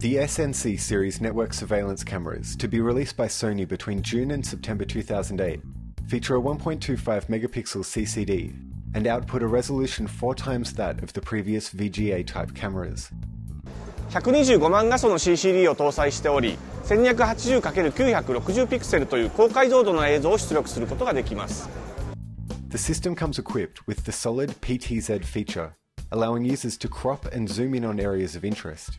The SNC series network surveillance cameras, to be released by Sony between June and September 2008, feature a 1.25 megapixel CCD and output a resolution 4 times that of the previous VGA-type cameras. 125万画素の CCD を搭載しており、1280×960 ピクセルという高解像度の映像を出力することができます。The system comes equipped with the solid PTZ feature, allowing users to crop and zoom in on areas of interest.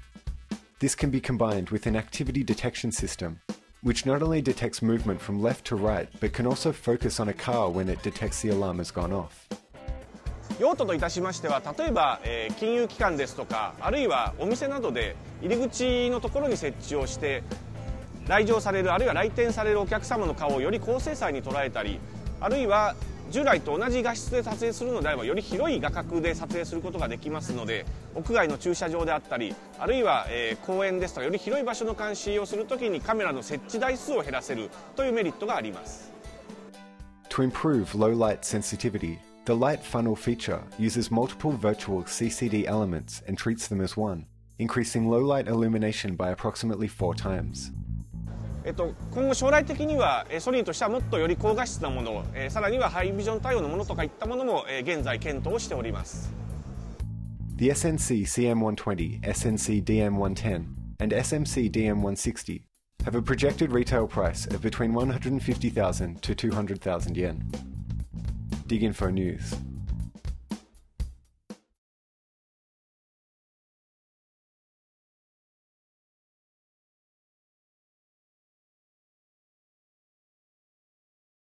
This can be combined with an activity detection system, which not only detects movement from left to right, but can also focus on a car when it detects the alarm has gone off. 用途といたしましては、例えば、金融機関ですとか、あるいはお店などで入り口のところに設置をして、来場されるあるいは来店されるお客様の顔をより高精細に捉えたり、あるいは従来と同じ画質で撮影するのであれば、より広い画角で撮影することができますので、屋外の駐車場であったり、あるいは、公園ですとか、より広い場所の監視をするときにカメラの設置台数を減らせるというメリットがあります。To improve low light sensitivity, the Light Funnel feature uses multiple virtual CCD elements and treats them as one, increasing low-light illumination by approximately 4 times. 今後将来的にはソニーとしてはもっとより高画質なもの、さらにはハイビジョン対応のものとかいったものも現在検討をしております。The SNC-CM120, SNC-DM110, and SMC-DM160 have a projected retail price of between 150,000 to 200,000 yen. DIGINFO NEWS